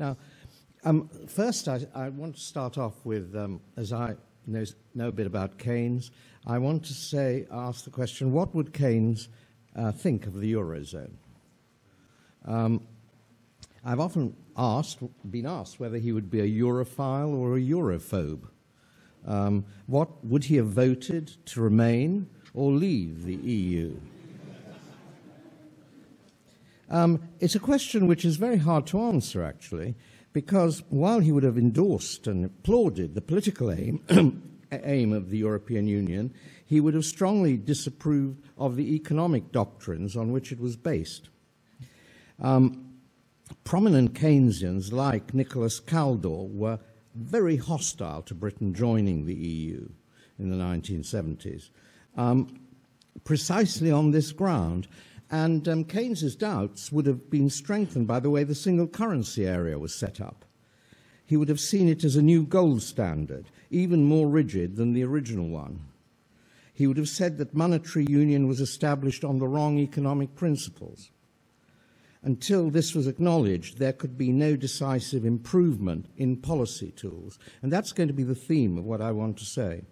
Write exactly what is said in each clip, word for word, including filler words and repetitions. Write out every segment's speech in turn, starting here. Now, um, first I, I want to start off with, um, as I know, know a bit about Keynes, I want to say, ask the question, what would Keynes uh, think of the Eurozone? Um, I've often asked, been asked whether he would be a Europhile or a Europhobe. Um, what would he have voted to remain or leave the E U? um, it's a question which is very hard to answer, actually, because while he would have endorsed and applauded the political aim, aim of the European Union, he would have strongly disapproved of the economic doctrines on which it was based. Um, prominent Keynesians like Nicholas Kaldor were very hostile to Britain joining the E U in the nineteen seventies, um, precisely on this ground. And um, Keynes's doubts would have been strengthened by the way the single currency area was set up. He would have seen it as a new gold standard, even more rigid than the original one. He would have said that monetary union was established on the wrong economic principles. Until this was acknowledged, there could be no decisive improvement in policy tools. And that's going to be the theme of what I want to say.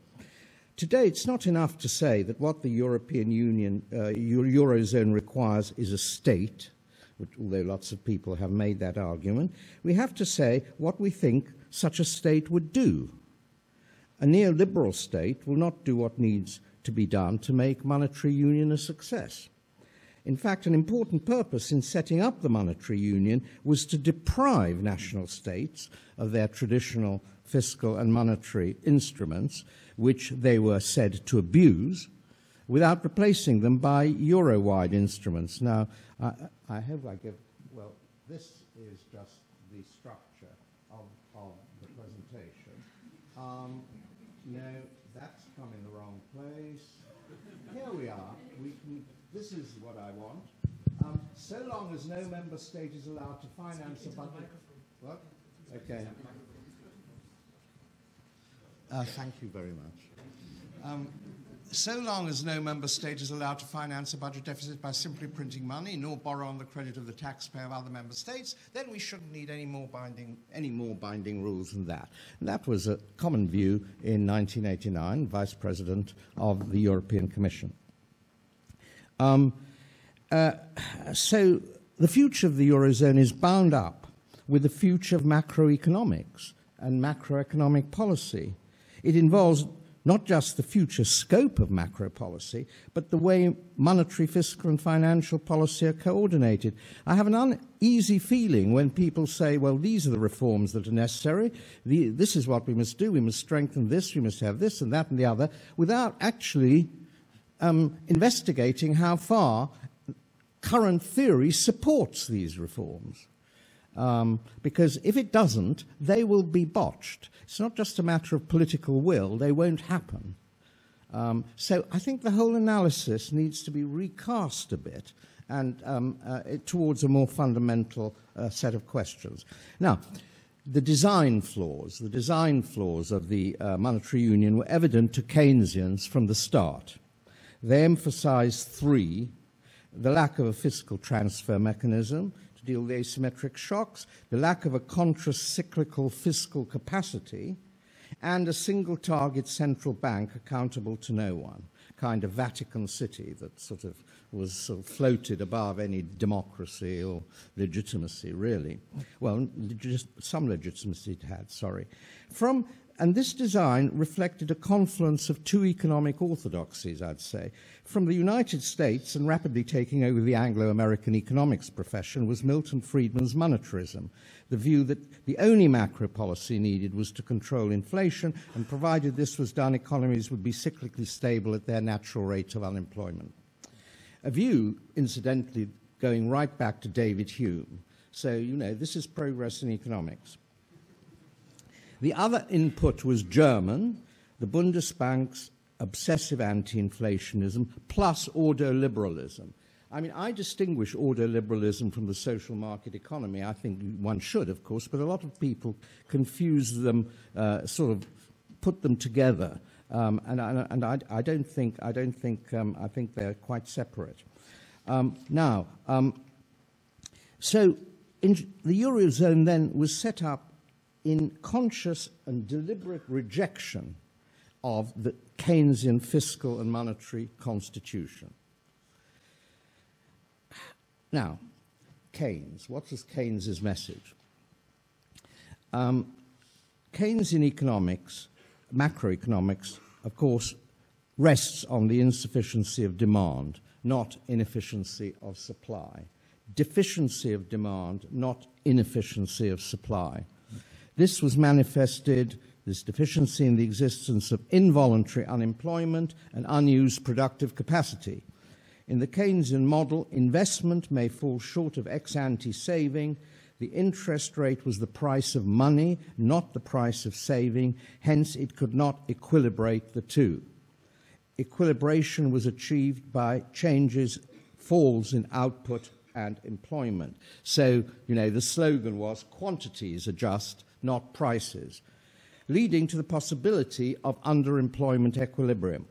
Today, it's not enough to say that what the European Union, uh, Eurozone requires is a state, which, although lots of people have made that argument. We have to say what we think such a state would do. A neoliberal state will not do what needs to be done to make monetary union a success. In fact, an important purpose in setting up the monetary union was to deprive national states of their traditional fiscal and monetary instruments, which they were said to abuse, without replacing them by euro-wide instruments. Now, I, I hope I give, well, this is just the structure of, of the presentation. Um, no, that's come in the wrong place. Here we are. We can, this is what I want. Um, so long as no member state is allowed to finance a budget. What? Okay. Uh, thank you very much. Um, So long as no member state is allowed to finance a budget deficit by simply printing money, nor borrow on the credit of the taxpayer of other member states, then we shouldn't need any more binding, any more binding rules than that. And that was a common view in nineteen eighty-nine, Vice President of the European Commission. Um, uh, so the future of the Eurozone is bound up with the future of macroeconomics and macroeconomic policy. It involves not just the future scope of macro policy, but the way monetary, fiscal, and financial policy are coordinated. I have an uneasy feeling when people say, well, these are the reforms that are necessary, the, this is what we must do, we must strengthen this, we must have this and that and the other, without actually um, investigating how far current theory supports these reforms. Um, because if it doesn't, they will be botched. It's not just a matter of political will. They won't happen. Um, so I think the whole analysis needs to be recast a bit and um, uh, towards a more fundamental uh, set of questions. Now, the design flaws, the design flaws of the uh, monetary union were evident to Keynesians from the start. They emphasized three: the lack of a fiscal transfer mechanism to deal with asymmetric shocks, the lack of a contra-cyclical fiscal capacity, and a single-target central bank accountable to no one, kind of Vatican City that sort of was sort of floated above any democracy or legitimacy, really. Well, legit some legitimacy it had, sorry. From, and this design reflected a confluence of two economic orthodoxies, I'd say. From the United States and rapidly taking over the Anglo-American economics profession was Milton Friedman's monetarism, the view that the only macro policy needed was to control inflation, and provided this was done, economies would be cyclically stable at their natural rate of unemployment. A view, incidentally, going right back to David Hume. So, you know, this is progress in economics. The other input was German, the Bundesbank's obsessive anti-inflationism, plus ordoliberalism. I mean, I distinguish ordoliberalism from the social market economy. I think one should, of course, but a lot of people confuse them, uh, sort of put them together. Um, and and I, I don't think, I don't think, um, I think they're quite separate. Um, now, um, so in, the Eurozone then was set up in conscious and deliberate rejection of the Keynesian fiscal and monetary constitution. Now, Keynes. What was Keynes's message? Um, Keynes in economics, macroeconomics, of course, rests on the insufficiency of demand, not inefficiency of supply. Deficiency of demand, not inefficiency of supply. This was manifested, this deficiency, in the existence of involuntary unemployment and unused productive capacity. In the Keynesian model, investment may fall short of ex-ante saving. The interest rate was the price of money, not the price of saving. Hence, it could not equilibrate the two. Equilibration was achieved by changes, falls in output and employment. So, you know, the slogan was quantities adjust, not prices, leading to the possibility of underemployment equilibrium.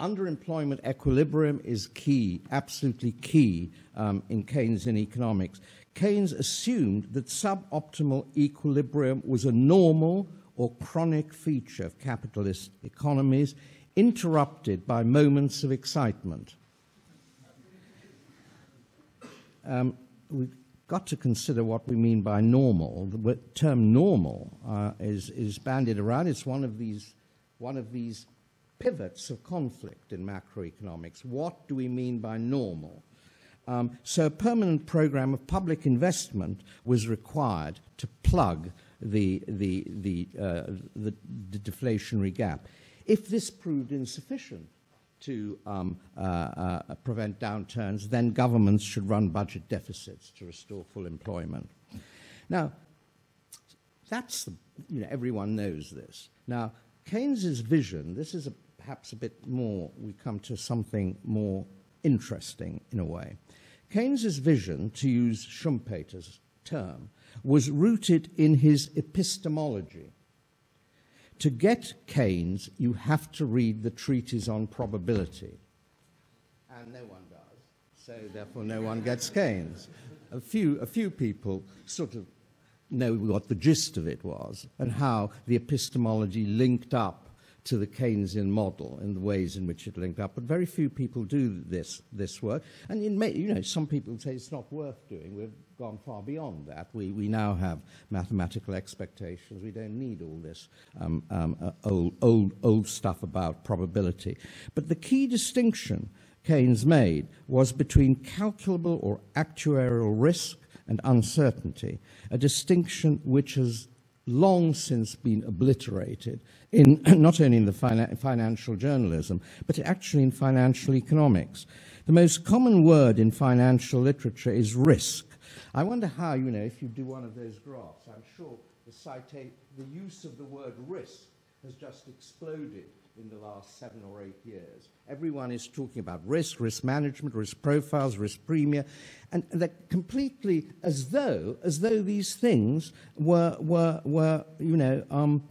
Underemployment equilibrium is key, absolutely key um, in Keynesian economics. Keynes assumed that suboptimal equilibrium was a normal or chronic feature of capitalist economies, interrupted by moments of excitement. Um, we've got to consider what we mean by normal. The term normal uh, is, is bandied around. It's one of these, one of these pivots of conflict in macroeconomics. What do we mean by normal? Um, so a permanent program of public investment was required to plug the, the, the, uh, the, the deflationary gap. If this proved insufficient to um, uh, uh, prevent downturns, then governments should run budget deficits to restore full employment. Now, that's, the, you know, everyone knows this. Now, Keynes's vision, this is a, perhaps a bit more, we come to something more interesting in a way. Keynes's vision, to use Schumpeter's term, was rooted in his epistemology. To get Keynes, you have to read the Treatise on Probability. And no one does, so therefore no one gets Keynes. A few, a few people sort of know what the gist of it was and how the epistemology linked up to the Keynesian model and the ways in which it linked up. But very few people do this, this work. And it may, you know, some people say it's not worth doing. We've gone far beyond that. We, we now have mathematical expectations. We don't need all this um, um, uh, old, old, old stuff about probability. But the key distinction Keynes made was between calculable or actuarial risk and uncertainty, a distinction which has long since been obliterated, in, not only in the fina- financial journalism, but actually in financial economics. The most common word in financial literature is risk. I wonder how, you know, if you do one of those graphs, I'm sure the, cita- the use of the word risk has just exploded in the last seven or eight years. Everyone is talking about risk, risk management, risk profiles, risk premia, and they're completely as though, as though these things were, were, were you know, um,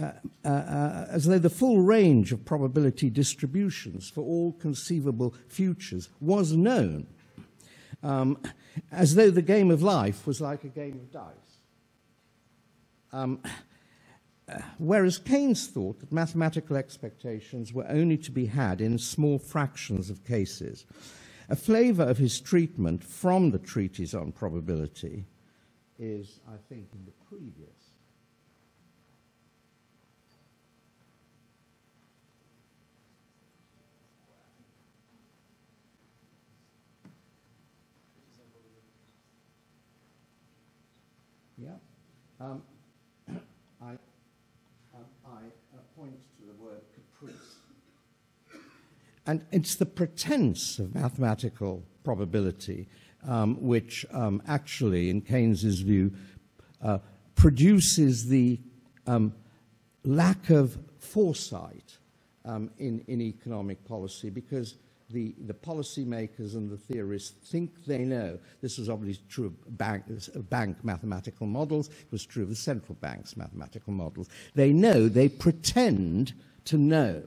uh, uh, uh, as though the full range of probability distributions for all conceivable futures was known, um, as though the game of life was like a game of dice. Um, Uh, whereas Keynes thought that mathematical expectations were only to be had in small fractions of cases. A flavour of his treatment from the Treatise on Probability is, I think, in the previous. Yeah. Um, And it's the pretense of mathematical probability um, which um, actually, in Keynes's view, uh, produces the um, lack of foresight um, in, in economic policy, because the, the policymakers and the theorists think they know. This was obviously true of bank, of bank mathematical models. It was true of the central bank's mathematical models. They know, they pretend to know.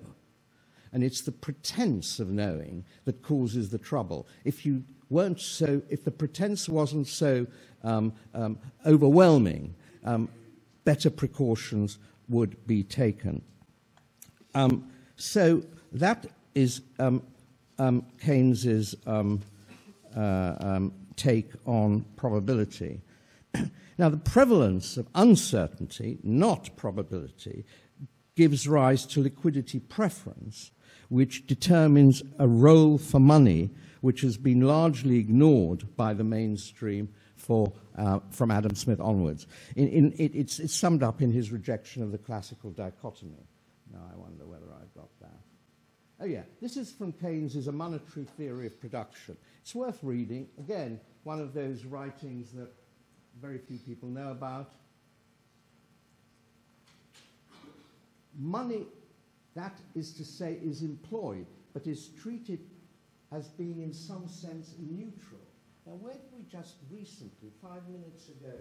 and it's the pretense of knowing that causes the trouble. If you weren't so, if the pretense wasn't so um, um, overwhelming, um, better precautions would be taken. Um, so that is um, um, Keynes's um, uh, um, take on probability. Now, the prevalence of uncertainty, not probability, gives rise to liquidity preference, which determines a role for money which has been largely ignored by the mainstream for, uh, from Adam Smith onwards. In, in, it, it's, it's summed up in his rejection of the classical dichotomy. Now, I wonder whether I've got that. Oh, yeah. This is from Keynes's A Monetary Theory of Production. It's worth reading. Again, one of those writings that very few people know about. Money, that is to say, is employed, but is treated as being in some sense neutral. Now, where did we just recently, five minutes ago,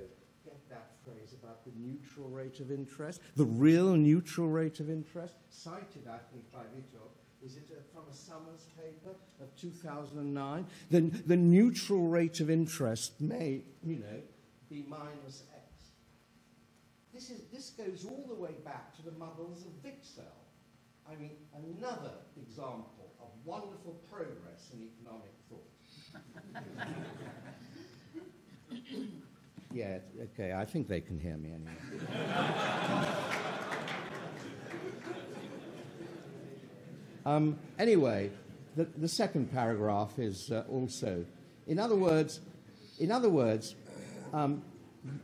get that phrase about the neutral rate of interest, the real neutral rate of interest, cited, I think, by Vito? Is it from a Summers paper of two thousand nine? The, the neutral rate of interest may, you know, be minus X. This, is, this goes all the way back to the models of Wicksell. I mean, another example of wonderful progress in economic thought. Yeah, okay, I think they can hear me anyway. um, anyway, the, the second paragraph is uh, also, in other words, in other words, um,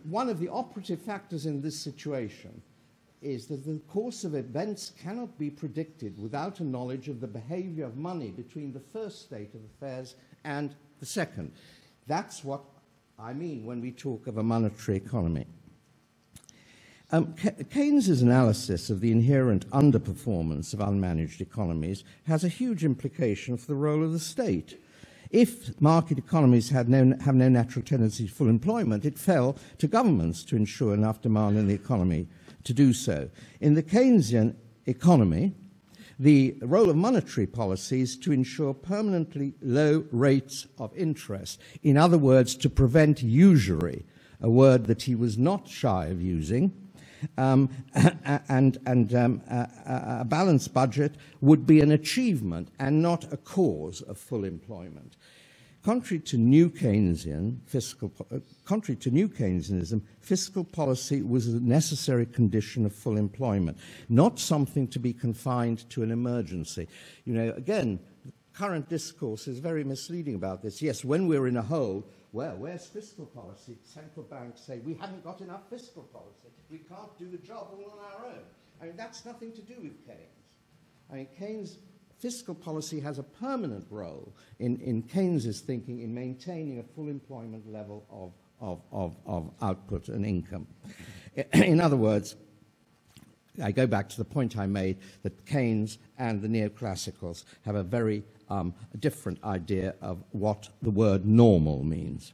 one of the operative factors in this situation is that the course of events cannot be predicted without a knowledge of the behavior of money between the first state of affairs and the second. That's what I mean when we talk of a monetary economy. Um, Keynes's analysis of the inherent underperformance of unmanaged economies has a huge implication for the role of the state. If market economies had no, have no natural tendency to full employment, it fell to governments to ensure enough demand in the economy to do so. In the Keynesian economy, the role of monetary policy is to ensure permanently low rates of interest. In other words, to prevent usury, a word that he was not shy of using. Um, and and um, a, a balanced budget would be an achievement and not a cause of full employment. Contrary to New Keynesian fiscal, contrary to New Keynesianism, fiscal policy was a necessary condition of full employment, not something to be confined to an emergency. You know, again, current discourse is very misleading about this. Yes, when we're in a hole, well, where's fiscal policy? Central banks say, we haven't got enough fiscal policy. We can't do the job all on our own. I mean, that's nothing to do with Keynes. I mean, Keynes' fiscal policy has a permanent role in, in Keynes's thinking in maintaining a full employment level of, of, of, of output and income. In other words, I go back to the point I made that Keynes and the neoclassicals have a very Um, a different idea of what the word normal means.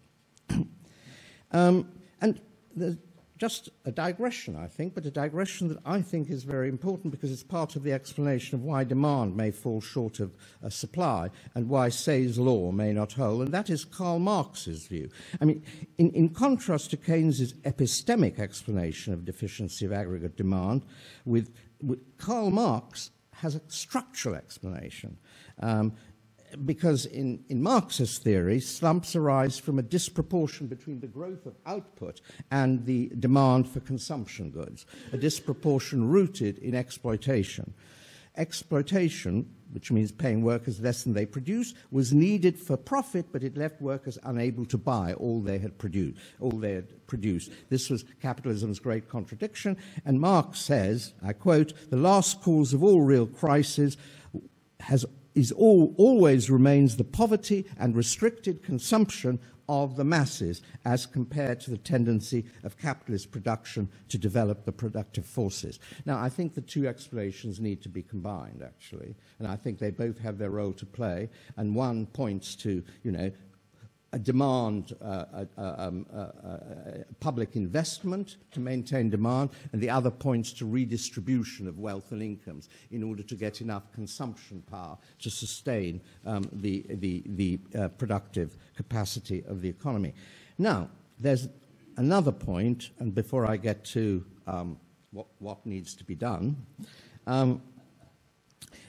um, and there's just a digression, I think, but a digression that I think is very important because it's part of the explanation of why demand may fall short of uh, supply and why Say's law may not hold, and that is Karl Marx's view. I mean, in, in contrast to Keynes's epistemic explanation of deficiency of aggregate demand, with, with Karl Marx has a structural explanation. Um, because in, in Marxist theory, slumps arise from a disproportion between the growth of output and the demand for consumption goods, a disproportion rooted in exploitation. Exploitation, which means paying workers less than they produce, was needed for profit, but it left workers unable to buy all they had produced. All they had produced. This was capitalism's great contradiction, and Marx says, I quote, "The last cause of all real crises has is all, always remains the poverty and restricted consumption of the masses as compared to the tendency of capitalist production to develop the productive forces." Now, I think the two explanations need to be combined, actually, and I think they both have their role to play, and one points to, you know, demand, uh, uh, um, uh, uh, public investment to maintain demand, and the other points to redistribution of wealth and incomes in order to get enough consumption power to sustain um, the, the, the uh, productive capacity of the economy. Now, there's another point, and before I get to um, what, what needs to be done, um,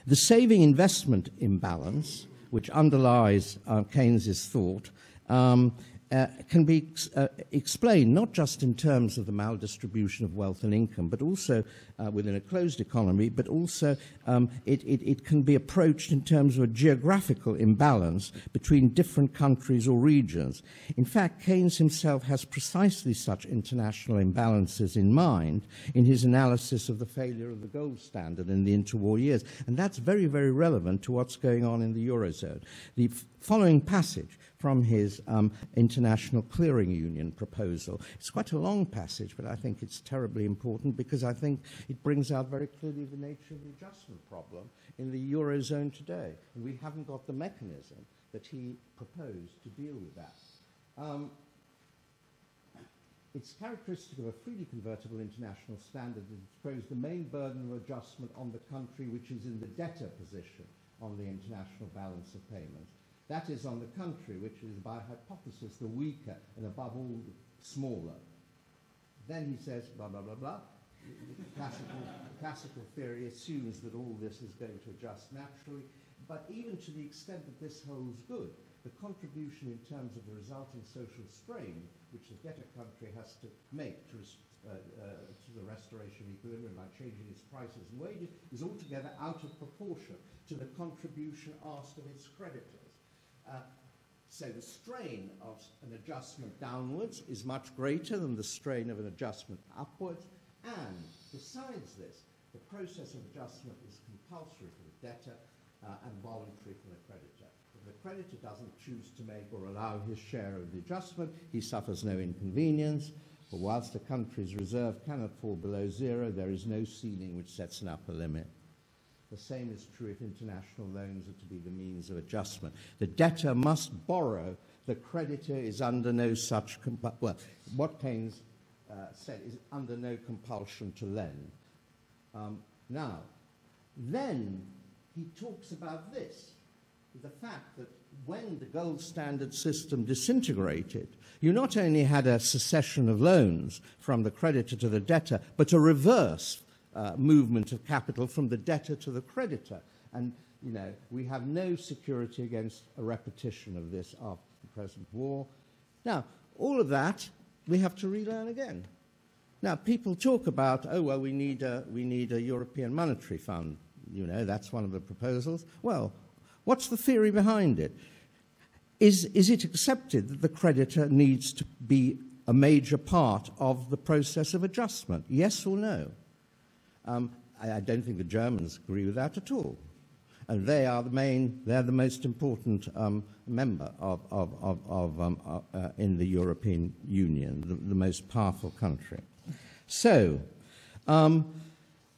the saving investment imbalance, which underlies uh, Keynes's thought, um, uh, can be ex uh, explained not just in terms of the maldistribution of wealth and income, but also uh, within a closed economy, but also um, it, it, it can be approached in terms of a geographical imbalance between different countries or regions. In fact, Keynes himself has precisely such international imbalances in mind in his analysis of the failure of the gold standard in the interwar years, and that's very, very relevant to what's going on in the Eurozone. The following passage from his um, International Clearing Union proposal. It's quite a long passage, but I think it's terribly important because I think it brings out very clearly the nature of the adjustment problem in the Eurozone today. And we haven't got the mechanism that he proposed to deal with that. Um, It's characteristic of a freely convertible international standard that it throws the main burden of adjustment on the country which is in the debtor position on the international balance of payments. That is on the country, which is by hypothesis the weaker and above all smaller. Then he says, blah, blah, blah, blah. The classical, the classical theory assumes that all this is going to adjust naturally. But even to the extent that this holds good, the contribution in terms of the resulting social strain which the debtor country has to make to, uh, uh, to the restoration of equilibrium by changing its prices and wages is altogether out of proportion to the contribution asked of its creditors. Uh, so the strain of an adjustment downwards is much greater than the strain of an adjustment upwards, and besides this, the process of adjustment is compulsory for the debtor uh, and voluntary for the creditor. The creditor doesn't choose to make or allow his share of the adjustment, he suffers no inconvenience, but whilst the country's reserve cannot fall below zero, there is no ceiling which sets an upper limit. The same is true if international loans are to be the means of adjustment. The debtor must borrow, the creditor is under no such compulsion. Well, what Keynes uh, said is under no compulsion to lend. Um, now, then he talks about this. The fact that when the gold standard system disintegrated, you not only had a secession of loans from the creditor to the debtor, but a reverse uh, movement of capital from the debtor to the creditor. And, you know, we have no security against a repetition of this after the present war. Now, all of that we have to relearn again. Now, people talk about, oh, well, we need a, we need a European monetary fund. You know, that's one of the proposals. Well, what's the theory behind it? Is, is it accepted that the creditor needs to be a major part of the process of adjustment? Yes or no? Um, I, I don't think the Germans agree with that at all. And they are the main, they're the most important um, member of, of, of, of, um, of, uh, in the European Union, the, the most powerful country. So, um,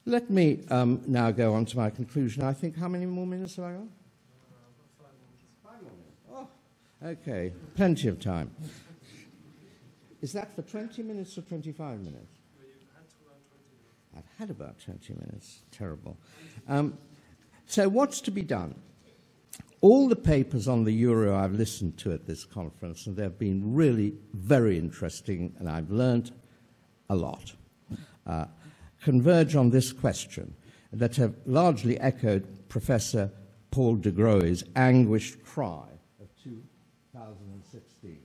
let me um, now go on to my conclusion. I think, how many more minutes have I got? Okay, plenty of time. Is that for twenty minutes or twenty-five minutes? Well, you've had to run twenty minutes. I've had about twenty minutes. Terrible. Um, so what's to be done? All the papers on the euro I've listened to at this conference, and they've been really very interesting, and I've learned a lot, uh, converge on this question that have largely echoed Professor Paul de Groe's anguished cry. two thousand sixteen.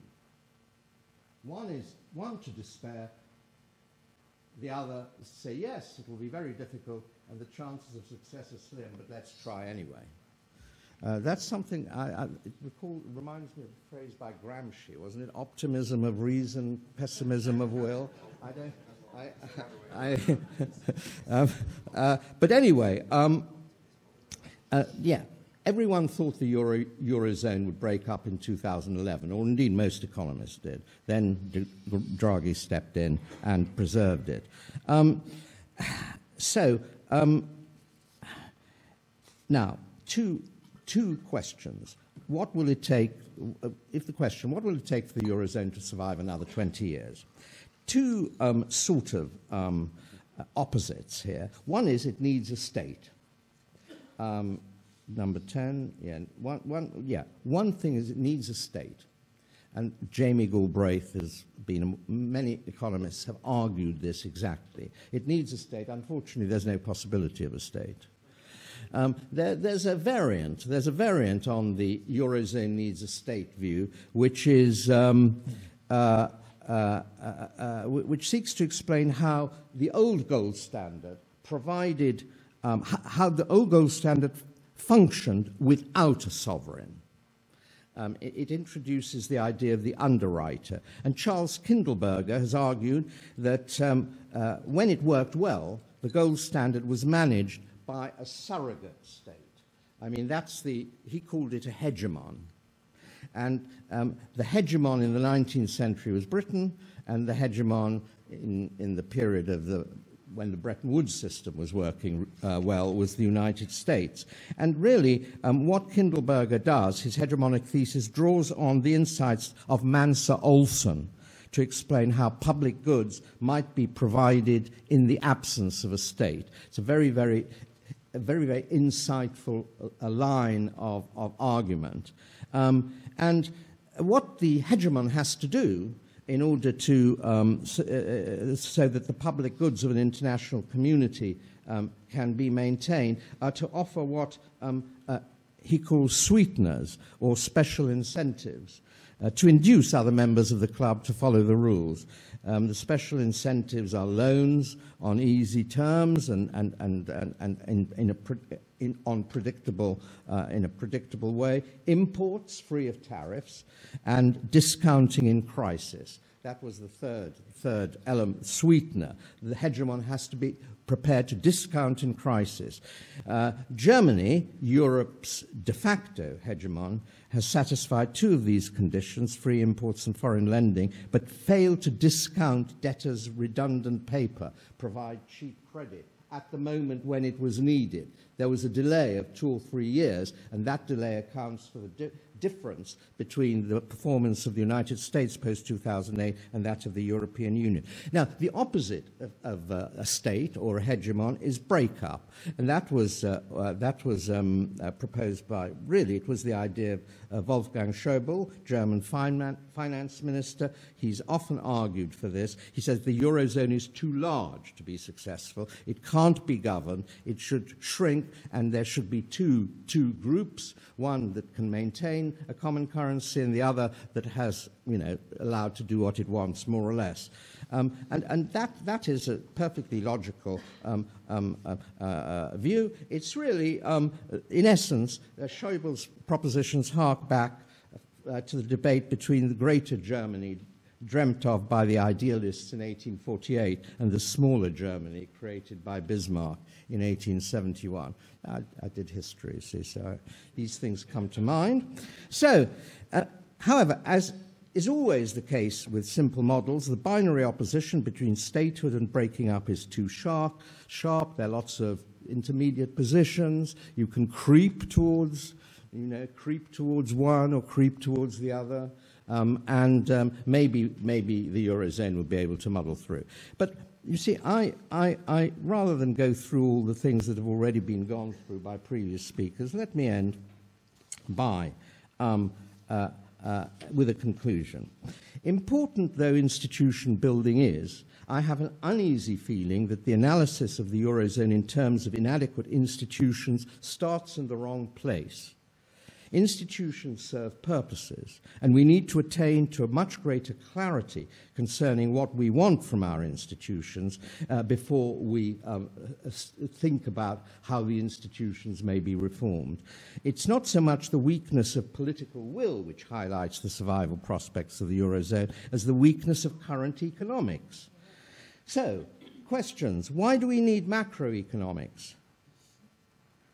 One is one to despair, the other is to say, yes, it will be very difficult and the chances of success are slim, but let's try anyway. Uh, that's something I, I it recall, reminds me of a phrase by Gramsci, wasn't it? Optimism of reason, pessimism of will. I don't, I, I, I um, uh, but anyway, um, uh, yeah. Everyone thought the Euro, Eurozone would break up in two thousand eleven, or indeed most economists did. Then Draghi stepped in and preserved it. Um, so, um, now, two, two questions. what will it take, if the question, what will it take for the Eurozone to survive another twenty years? Two um, sort of um, opposites here. One is it needs a state. Um, number ten, yeah one, one, yeah. One thing is it needs a state. And Jamie Galbraith has been, many economists have argued this exactly. It needs a state. Unfortunately, there's no possibility of a state. Um, there, there's a variant. There's a variant on the Eurozone needs a state view, which is um, uh, uh, uh, uh, which seeks to explain how the old gold standard provided um, how the old gold standard functioned without a sovereign. Um, it, it introduces the idea of the underwriter, and Charles Kindleberger has argued that um, uh, when it worked well, the gold standard was managed by a surrogate state. I mean, that's the, he called it a hegemon. And um, the hegemon in the nineteenth century was Britain, and the hegemon in, in the period of the, when the Bretton Woods system was working uh, well, was the United States. And really, um, what Kindleberger does, his hegemonic thesis, draws on the insights of Mansa Olson to explain how public goods might be provided in the absence of a state. It's a very, very A very, very insightful a line of, of argument. Um, and what the hegemon has to do in order to, um, so, uh, so that the public goods of an international community um, can be maintained, are to offer what um, uh, he calls sweeteners or special incentives uh, to induce other members of the club to follow the rules. Um, the special incentives are loans on easy terms and, and, and, and, and in, in a pre in, on predictable, uh, in a predictable way, imports free of tariffs, and discounting in crisis. That was the third, third element, sweetener. The hegemon has to be prepared to discount in crisis. Uh, Germany, Europe's de facto hegemon, has satisfied two of these conditions, free imports and foreign lending, but failed to discount debtors' redundant paper, provide cheap credit at the moment when it was needed. There was a delay of two or three years, and that delay accounts for the di difference between the performance of the United States post two thousand eight and that of the European Union. Now, the opposite of, of uh, a state or a hegemon is breakup, and that was, uh, uh, that was um, uh, proposed by, really, it was the idea of uh, Wolfgang Schäuble, German finan finance minister. He's often argued for this. He says the Eurozone is too large to be successful. It can't be governed. It should shrink, and there should be two, two groups, one that can maintain a common currency and the other that has, you know, allowed to do what it wants, more or less. Um, and and that, that is a perfectly logical um, um, uh, uh, view. It's really, um, in essence, uh, Schäuble's propositions hark back uh, to the debate between the greater Germany dreamt of by the idealists in eighteen forty-eight and the smaller Germany created by Bismarck in eighteen seventy-one. I, I did history, see, so these things come to mind. So, uh, however, as is always the case with simple models, the binary opposition between statehood and breaking up is too sharp. Sharp. There are lots of intermediate positions. You can creep towards, you know, creep towards one or creep towards the other. Um, and um, maybe, maybe the Eurozone will be able to muddle through. But you see, I, I, I, rather than go through all the things that have already been gone through by previous speakers, let me end by, um, uh, uh, with a conclusion. Important though institution building is, I have an uneasy feeling that the analysis of the Eurozone in terms of inadequate institutions starts in the wrong place. Institutions serve purposes, and we need to attain to a much greater clarity concerning what we want from our institutions uh, before we um, think about how the institutions may be reformed. It's not so much the weakness of political will which highlights the survival prospects of the Eurozone as the weakness of current economics. So, questions. Why do we need macroeconomics?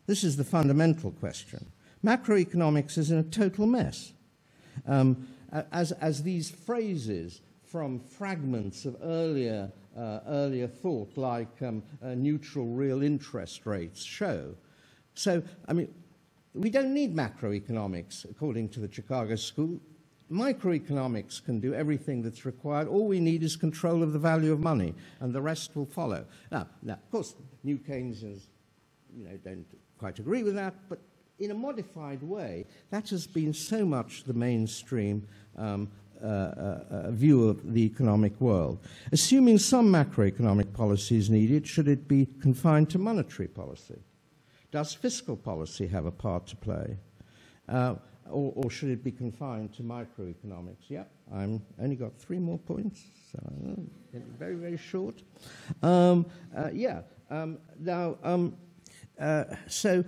This is the fundamental question. Macroeconomics is in a total mess. Um, as, as these phrases from fragments of earlier, uh, earlier thought, like um, uh, neutral real interest rates, show. So, I mean, We don't need macroeconomics, according to the Chicago School. Microeconomics can do everything that's required. All we need is control of the value of money, and the rest will follow. Now, now of course, New Keynesians, you know, don't quite agree with that, but in a modified way, that has been so much the mainstream um, uh, uh, uh, view of the economic world. Assuming some macroeconomic policy is needed, should it be confined to monetary policy? Does fiscal policy have a part to play? Uh, Or, or should it be confined to microeconomics? Yeah, I've only got three more points, so I'm very, very short. Um, uh, yeah, um, now, um, uh, so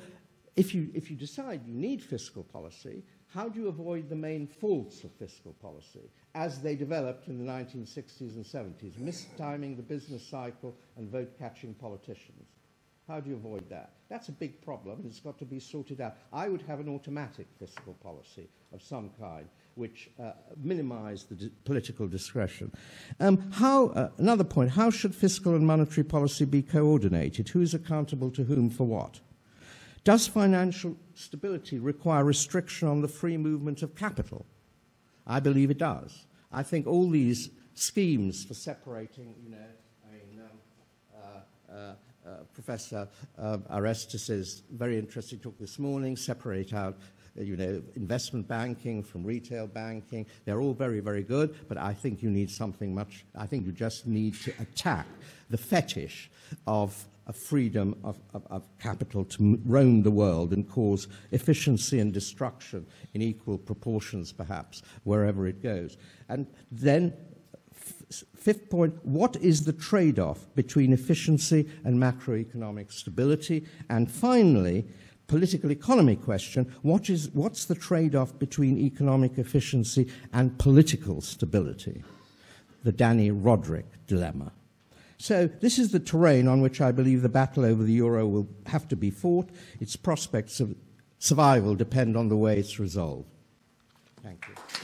if you, if you decide you need fiscal policy, how do you avoid the main faults of fiscal policy as they developed in the nineteen sixties and seventies, mistiming the business cycle and vote-catching politicians? How do you avoid that? That's a big problem, and it's got to be sorted out. I would have an automatic fiscal policy of some kind, which uh, minimized the di political discretion. Um, how, uh, another point, how should fiscal and monetary policy be coordinated? Who is accountable to whom for what? Does financial stability require restriction on the free movement of capital? I believe it does. I think all these schemes for separating, you know, I mean, um, uh, uh, Uh, Professor uh, Arestis' very interesting talk this morning, separate out uh, you know, investment banking from retail banking. They're all very, very good, but I think you need something much, I think you just need to attack the fetish of a freedom of, of, of capital to roam the world and cause efficiency and destruction in equal proportions, perhaps, wherever it goes. And then fifth point, what is the trade-off between efficiency and macroeconomic stability? And finally, political economy question, what is, what's the trade-off between economic efficiency and political stability? The Danny Rodrik dilemma. So this is the terrain on which I believe the battle over the euro will have to be fought. Its prospects of survival depend on the way it's resolved. Thank you.